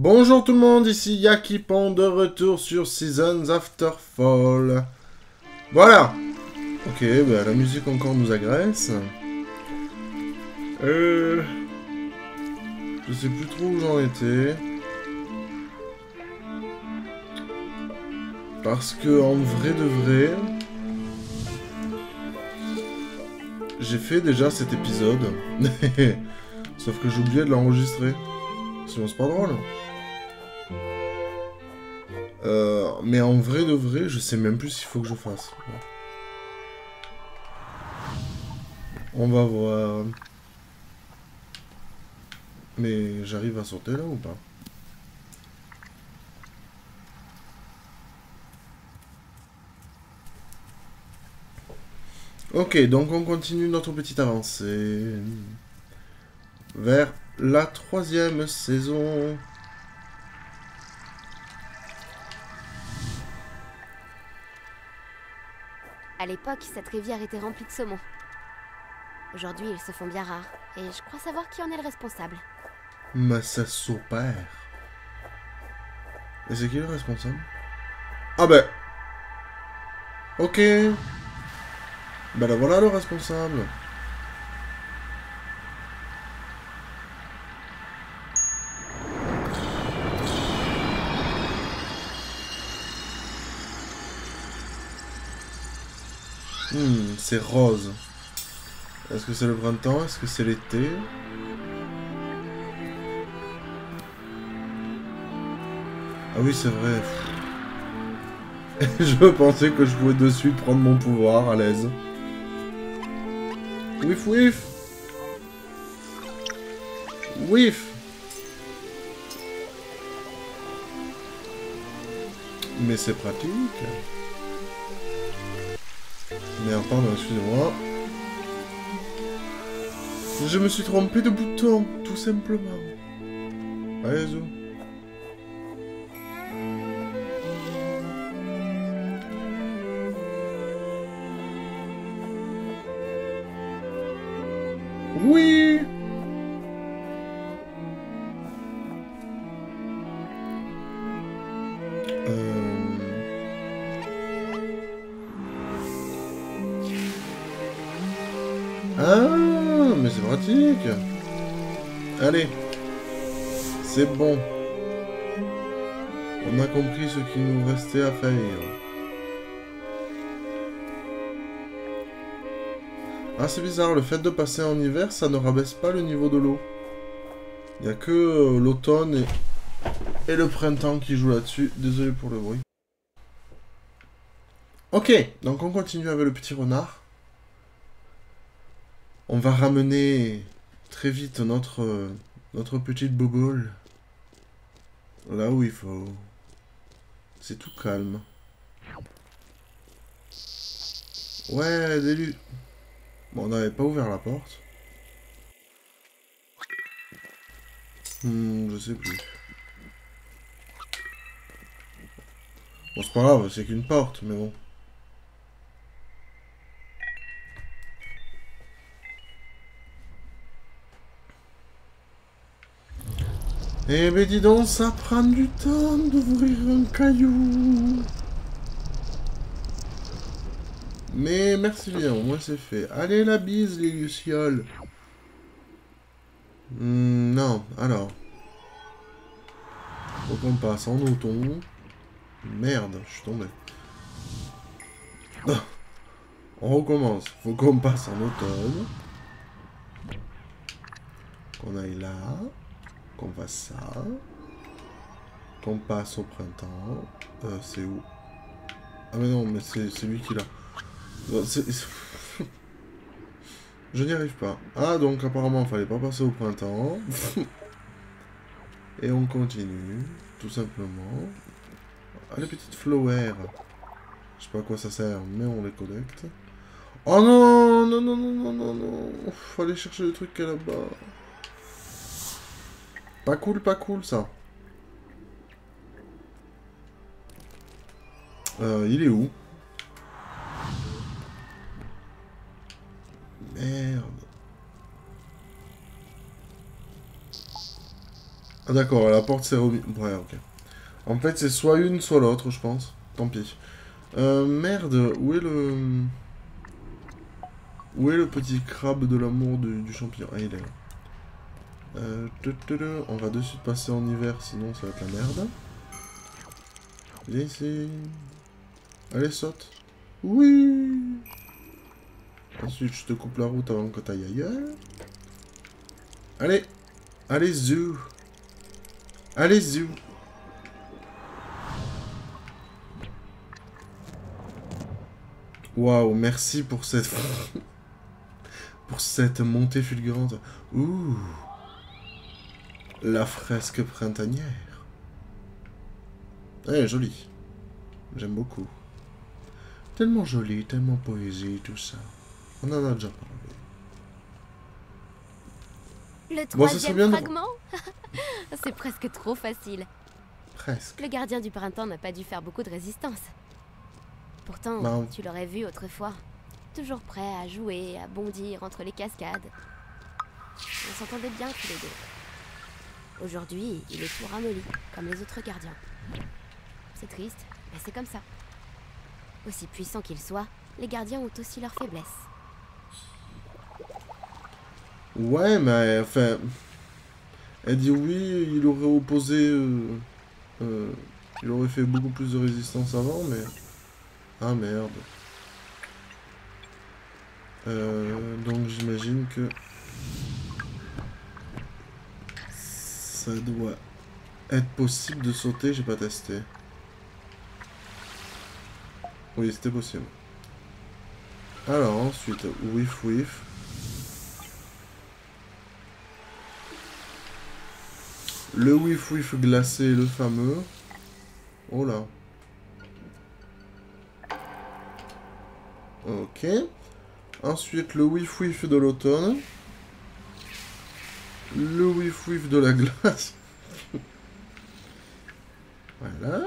Bonjour tout le monde, ici Yakipon de retour sur Seasons After Fall. Voilà. Ok, bah la musique encore nous agresse. Je sais plus trop où j'en étais. Parce que en vrai de vrai, j'ai fait déjà cet épisode. Sauf que j'ai oublié de l'enregistrer. Sinon c'est pas drôle. Mais en vrai de vrai, je sais même plus s'il faut que je fasse. On va voir. Mais j'arrive à sauter là ou pas? Ok, donc on continue notre petite avancée vers la 3e saison. À l'époque, cette rivière était remplie de saumons. Aujourd'hui, ils se font bien rares. Et je crois savoir qui en est le responsable. Mais c'est son père. Et c'est qui le responsable? Ah ben... Ok. Ben là, voilà le responsable. C'est rose. Est-ce que c'est le printemps? Est-ce que c'est l'été? Ah oui, c'est vrai. Je pensais que je pouvais de suite prendre mon pouvoir à l'aise. Whiff whiff. Whiff. Mais c'est pratique. Merde, pardon, excusez-moi. Je me suis trompé de bouton, tout simplement. Allez-y. Oui. Ah, mais c'est pratique. Allez. C'est bon. On a compris ce qu'il nous restait à faire. Ah, c'est bizarre, le fait de passer en hiver, ça ne rabaisse pas le niveau de l'eau. Il n'y a que l'automne et le printemps qui jouent là-dessus. Désolé pour le bruit. Ok, donc on continue avec le petit renard. On va ramener très vite notre petite bobole. Là où il faut. C'est tout calme. Ouais, délu. Bon, on n'avait pas ouvert la porte. Je sais plus. Bon, c'est pas grave, c'est qu'une porte, mais bon. Eh ben dis donc, ça prend du temps d'ouvrir un caillou. Mais merci bien, au moins c'est fait. Allez, la bise, les lucioles. Non, alors. Faut qu'on passe en automne. Merde, je suis tombé. On recommence. Faut qu'on passe en automne. Qu'on aille là. Qu'on fasse ça. Qu'on passe au printemps. C'est où? Ah mais non, mais c'est lui qui l'a. Je n'y arrive pas. Ah, donc apparemment, il fallait pas passer au printemps. Et on continue, tout simplement. Ah, les petites flowers. Je sais pas à quoi ça sert, mais on les collecte. Oh non, non, non, non, non, non, non. Fallait chercher le truc qu'il y a là-bas. Pas cool, ça. Il est où? Ah d'accord, la porte s'est remise. Ouais, ok. En fait, c'est soit une, soit l'autre, je pense. Tant pis. Merde, où est le... Où est le petit crabe de l'amour du champignon? Ah, il est là. On va de suite passer en hiver, sinon ça va être la merde. Il est ici. Allez, saute. Oui. Ensuite, je te coupe la route avant que t'ailles ailleurs. Allez. Allez, zou. Allez, zou. Waouh, merci pour cette... pour cette montée fulgurante. Ouh. La fresque printanière. Elle est jolie. J'aime beaucoup. Tellement jolie, tellement poésie, tout ça. On en a déjà parlé. Le troisième fragment de... C'est presque trop facile. Presque. Le gardien du printemps n'a pas dû faire beaucoup de résistance. Pourtant, non. Tu l'aurais vu autrefois. Toujours prêt à jouer, à bondir entre les cascades. On s'entendait bien tous les deux. Aujourd'hui, il est tout ramolli, comme les autres gardiens. C'est triste, mais c'est comme ça. Aussi puissants qu'ils soient, les gardiens ont aussi leurs faiblesses. Ouais, mais enfin... Elle dit oui, il aurait opposé... il aurait fait beaucoup plus de résistance avant, mais... Ah merde. Donc j'imagine que... Ça doit être possible de sauter, j'ai pas testé. Oui, c'était possible. Alors, ensuite, whiff, whiff. Le whiff, whiff glacé, le fameux. Oh là. Ok. Ensuite, le whiff, whiff de l'automne. Le whiff, whiff de la glace. Voilà.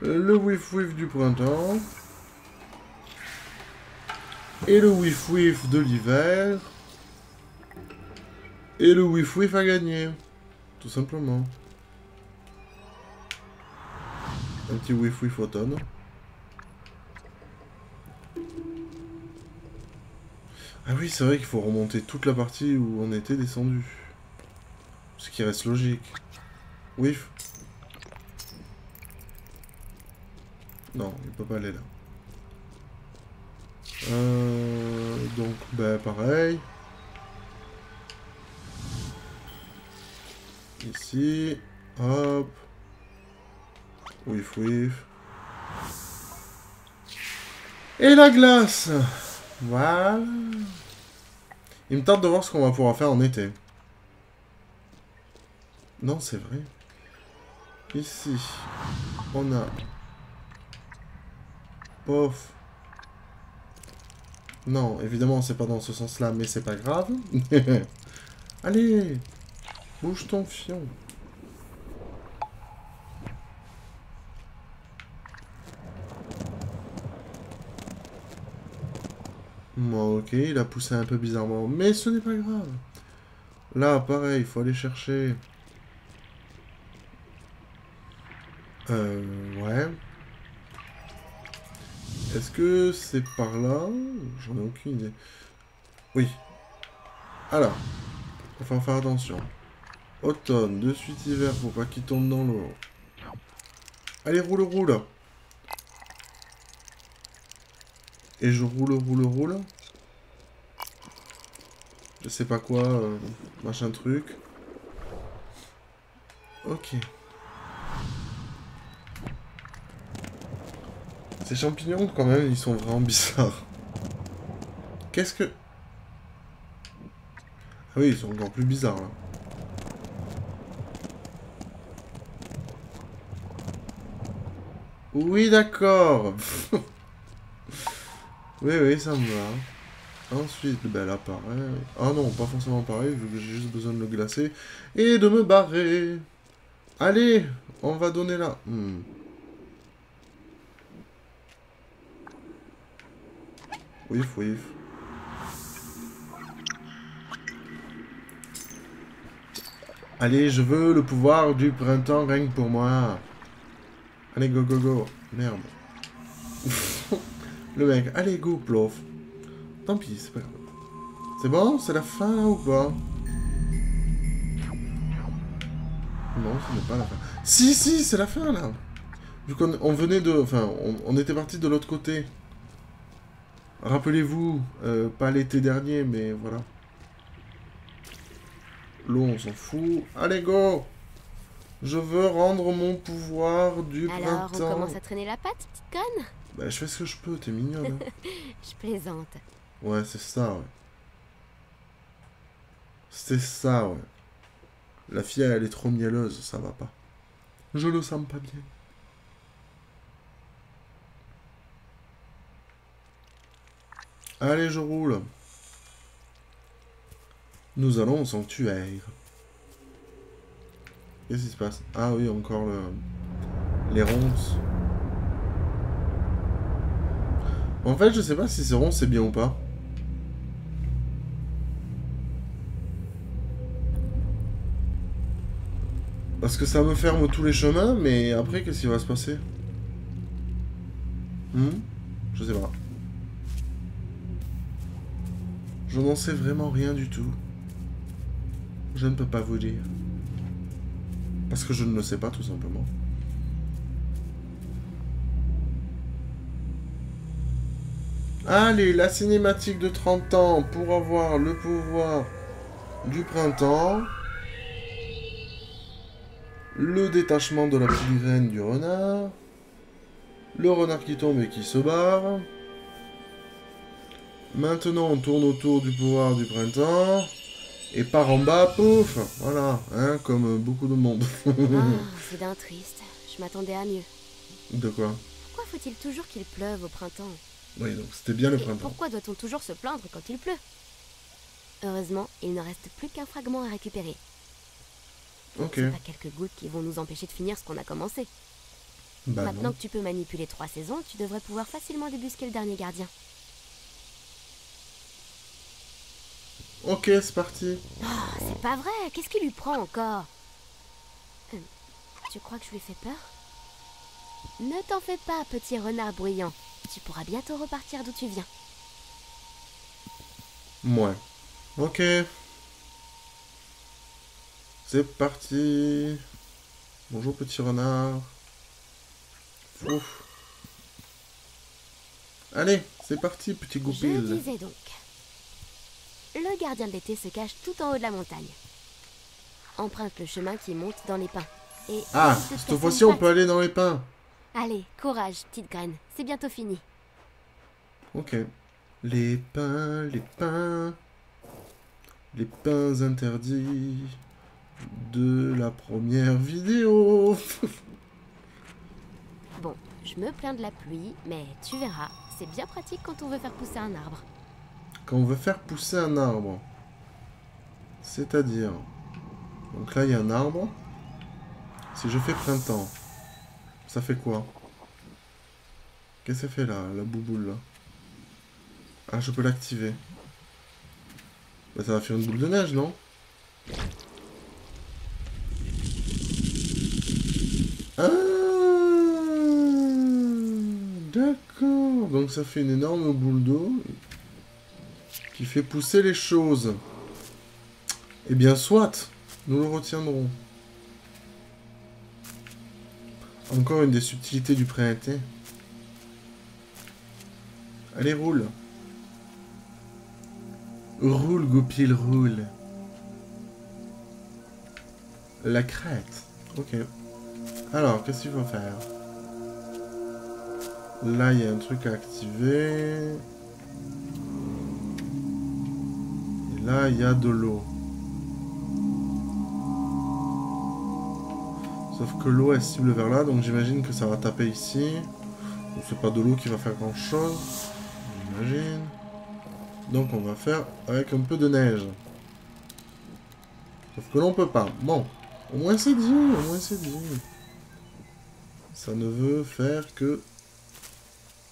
Le whiff-whiff du printemps. Et le whiff-whiff de l'hiver. Et le whiff-whiff à gagner. Tout simplement. Un petit whiff-whiff automne. Ah oui, c'est vrai qu'il faut remonter toute la partie où on était descendu. Ce qui reste logique. Whiff. Non, il peut pas aller là. Donc, bah pareil. Ici, hop. Whiff, whiff. Et la glace. Voilà. Il me tente de voir ce qu'on va pouvoir faire en été. Non, c'est vrai. Ici, on a... Pof. Non, évidemment, c'est pas dans ce sens-là, mais c'est pas grave. Allez, bouge ton fion. Bon, ok, il a poussé un peu bizarrement, mais ce n'est pas grave. Là, pareil, il faut aller chercher. Ouais. Est-ce que c'est par là? J'en ai aucune idée. Oui. Alors, il faut faire attention. Automne, de suite hiver pour pas qu'il tombe dans l'eau. Allez, roule, roule. Et je roule, roule, roule. Je sais pas quoi, machin truc. Ok. Ces champignons, quand même, ils sont vraiment bizarres. Qu'est-ce que... Ah oui, ils sont encore plus bizarres, là. Oui, d'accord. Oui, oui, ça me va. Ensuite, ben là, pareil... Ah non, pas forcément pareil, vu que j'ai juste besoin de le glacer. Et de me barrer. Allez, on va donner là. Whiff, whiff. Allez, je veux le pouvoir du printemps règne pour moi. Allez, go, go, go. Merde. Le mec, allez, go, plof. Tant pis, c'est pas grave. C'est bon? C'est la fin, là, ou pas? Non, ce n'est pas la fin. Si, si, c'est la fin, là. Vu qu'on venait de... Enfin, on était parti de l'autre côté. Rappelez-vous, pas l'été dernier, mais voilà. L'eau, on s'en fout. Allez, go! Je veux rendre mon pouvoir du printemps. Alors, on commence à traîner la patte, petite conne? Bah, je fais ce que je peux, t'es mignonne. Hein. Je plaisante. Ouais, c'est ça, ouais. C'est ça, ouais. La fille, elle est trop mielleuse, ça va pas. Je le sens pas bien. Allez, je roule. Nous allons au sanctuaire. Qu'est-ce qui se passe? Ah oui, encore le... les ronces. En fait, je sais pas si ces ronces c'est bien ou pas. Parce que ça me ferme tous les chemins, mais après, qu'est-ce qui va se passer? Je sais pas. Je n'en sais vraiment rien du tout. Je ne peux pas vous dire. Parce que je ne le sais pas, tout simplement. Allez, la cinématique de 30 ans pour avoir le pouvoir du printemps. Le détachement de la petite graine du renard. Le renard qui tombe et qui se barre. Maintenant, on tourne autour du pouvoir du printemps. Et par en bas, pouf. Voilà, hein, comme beaucoup de monde. Oh, c'est d'un triste. Je m'attendais à mieux. De quoi? Pourquoi faut-il toujours qu'il pleuve au printemps? Oui, donc c'était bien le printemps. Et pourquoi doit-on toujours se plaindre quand il pleut? Heureusement, il ne reste plus qu'un fragment à récupérer. Ok. C'est pas quelques gouttes qui vont nous empêcher de finir ce qu'on a commencé. Bah, maintenant non. Que tu peux manipuler 3 saisons, tu devrais pouvoir facilement débusquer le dernier gardien. Ok, c'est parti. Oh, c'est pas vrai. Qu'est-ce qui lui prend encore? Tu crois que je lui fais peur? Ne t'en fais pas, petit renard bruyant. Tu pourras bientôt repartir d'où tu viens. Ouais. Ok. C'est parti. Bonjour, petit renard. Ouf. Allez, c'est parti, petit goupil. Je disais donc. Le gardien de l'été se cache tout en haut de la montagne. Emprunte le chemin qui monte dans les pins. Et ah, cette fois-ci, on peut aller dans les pins. Allez, courage, petite graine. C'est bientôt fini. Ok. Les pins, les pins. Les pins interdits de la première vidéo. Bon, je me plains de la pluie, mais tu verras. C'est bien pratique quand on veut faire pousser un arbre. Quand on veut faire pousser un arbre. C'est-à-dire... Donc là, il y a un arbre. Si je fais printemps, ça fait quoi? Qu'est-ce que ça fait là, la bouboule là? Ah, je peux l'activer. Bah, ça va faire une boule de neige, non? Ah, d'accord. Donc ça fait une énorme boule d'eau qui fait pousser les choses. Eh bien, soit, nous le retiendrons. Encore une des subtilités du printemps. Allez, roule. Roule, goupil, roule. La crête. Ok. Alors, qu'est-ce qu'il faut faire? Là, il y a un truc à activer. Et là, il y a de l'eau. Sauf que l'eau, elle cible vers là, donc j'imagine que ça va taper ici. Donc c'est pas de l'eau qui va faire grand chose, j'imagine. Donc on va faire avec un peu de neige. Sauf que l'on peut pas. Bon, au moins c'est dit, au moins c'est dit. Ça ne veut faire que...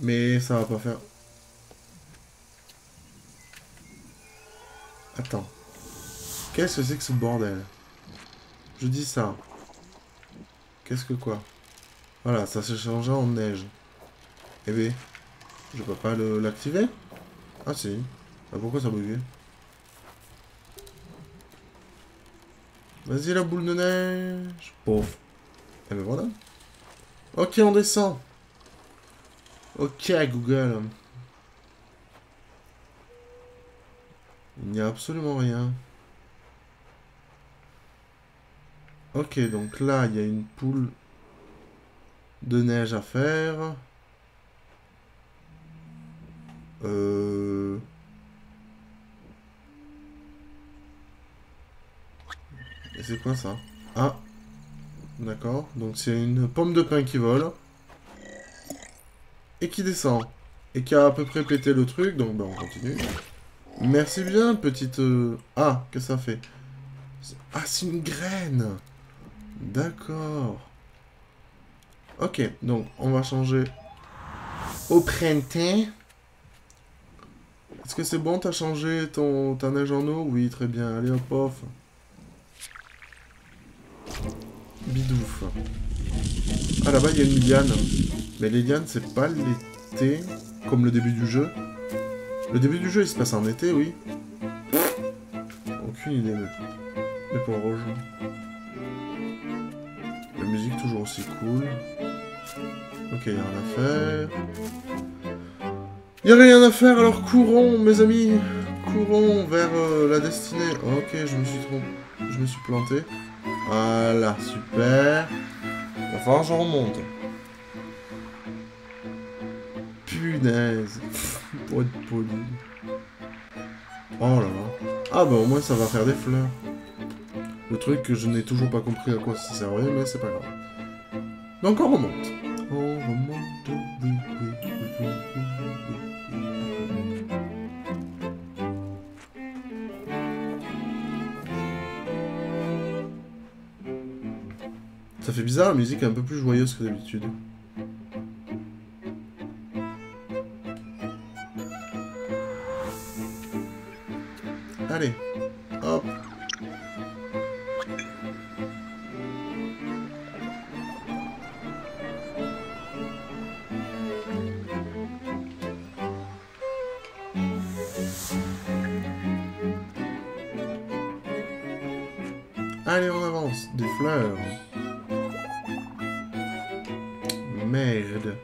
Mais ça va pas faire... Attends. Qu'est-ce que c'est que ce bordel? Je dis ça. Qu'est-ce que quoi? Voilà, ça se changera en neige. Eh bien, je peux pas l'activer? Ah si. Ah, pourquoi ça bougeait? Vas-y la boule de neige. Pauvre. Eh ben voilà. Ok, on descend. Ok, Google. Il n'y a absolument rien. Ok, donc là, il y a une poule de neige à faire. Et c'est quoi ça? Ah, d'accord. Donc c'est une pomme de pin qui vole. Et qui descend. Et qui a à peu près pété le truc. Donc ben, on continue. Merci bien, petite... Ah, qu'est-ce que ça fait? Ah, c'est une graine. D'accord. Ok, donc on va changer au printemps. Est-ce que c'est bon? T'as changé ta neige en eau? Oui, très bien. Allez, hop, off. Bidouf. Ah, là-bas, il y a une liane. Mais les lianes, c'est pas l'été, comme le début du jeu. Le début du jeu, il se passe en été, oui. Aucune idée, mais pour rejoindre. La musique, toujours aussi cool. Ok, il n'y a rien à faire. Il n'y a rien à faire, alors courons, mes amis. Courons vers la destinée. Ok, je me suis trompé. Je me suis planté. Voilà, super. Il va falloir que je remonte. Punaise. Pour être poli. Oh là là. Ah bah au moins ça va faire des fleurs. Le truc que je n'ai toujours pas compris à quoi ça servait, mais c'est pas grave. Donc on remonte. On remonte. Ça fait bizarre, la musique est un peu plus joyeuse que d'habitude. Allez, hop. Allez, on avance. Des fleurs. Merde.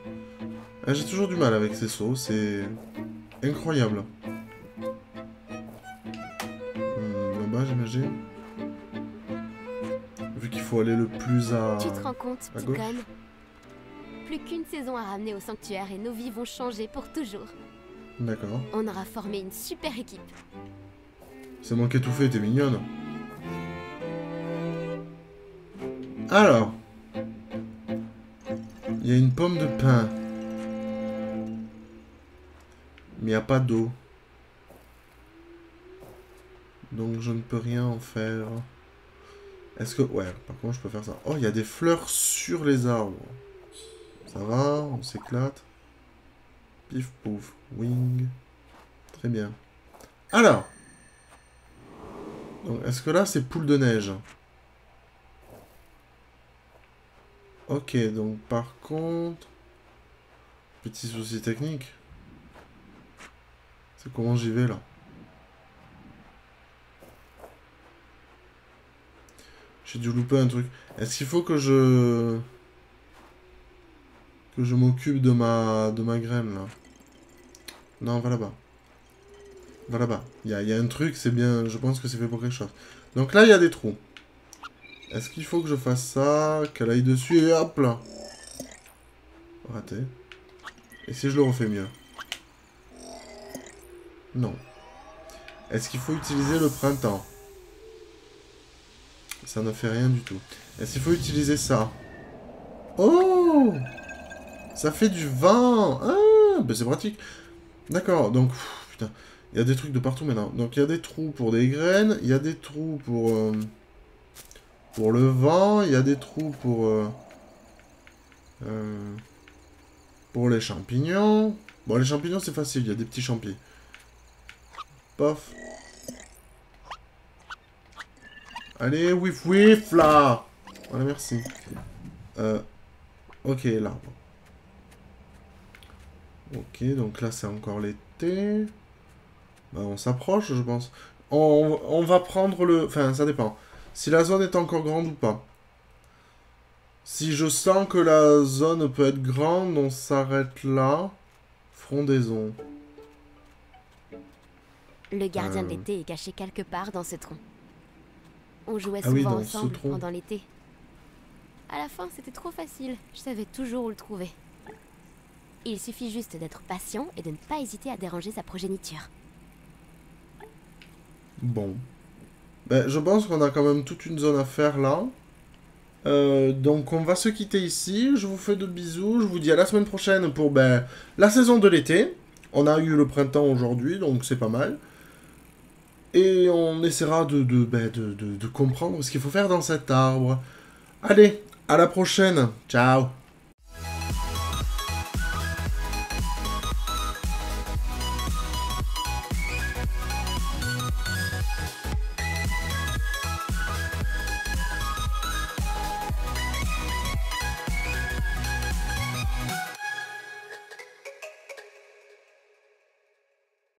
Ah, j'ai toujours du mal avec ces sauts, c'est incroyable. Vu qu'il faut aller le plus à... Tu te rends compte, Tigane? Plus qu'une saison à ramener au sanctuaire et nos vies vont changer pour toujours. D'accord. On aura formé une super équipe. C'est moi qui ai tout fait, t'es mignonne. Alors. Il y a une pomme de pin. Mais il n'y a pas d'eau. Donc je ne peux rien en faire. Est-ce que... Ouais, par contre je peux faire ça. Oh, il y a des fleurs sur les arbres. Ça va, on s'éclate. Pif pouf, wing. Très bien. Alors. Donc est-ce que là c'est poule de neige? Ok, donc par contre... Petit souci technique. C'est comment j'y vais là? J'ai dû louper un truc. Est-ce qu'il faut que je... m'occupe de ma graine, là? Non, va là-bas. Va là-bas. Il y a un truc, c'est bien... Je pense que c'est fait pour quelque chose. Donc là, il y a des trous. Est-ce qu'il faut que je fasse ça? Qu'elle aille dessus et hop là. Raté. Et si je le refais mieux? Non. Est-ce qu'il faut utiliser le printemps? Ça ne fait rien du tout. Est-ce qu'il faut utiliser ça? Oh! Ça fait du vent! Ah! Ben c'est pratique. D'accord, donc... Pff, putain, il y a des trucs de partout maintenant. Donc il y a des trous pour des graines, il y a des trous pour le vent, il y a des trous pour les champignons. Bon, les champignons, c'est facile, il y a des petits champis. Pof. Allez, whiff whiff là. Voilà, merci. Ok, l'arbre. Ok, donc là c'est encore l'été. Ben, on s'approche, je pense. On va prendre le... Enfin, ça dépend. Si la zone est encore grande ou pas. Si je sens que la zone peut être grande, on s'arrête là. Frondaison. Le gardien de l'été est caché quelque part dans ce tronc. On jouait souvent ensemble pendant l'été. À la fin, c'était trop facile. Je savais toujours où le trouver. Il suffit juste d'être patient et de ne pas hésiter à déranger sa progéniture. Bon. Ben, je pense qu'on a quand même toute une zone à faire là. Donc on va se quitter ici. Je vous fais de bisous. Je vous dis à la semaine prochaine pour la saison de l'été. On a eu le printemps aujourd'hui, donc c'est pas mal. Et on essaiera de comprendre ce qu'il faut faire dans cet arbre. Allez, à la prochaine. Ciao.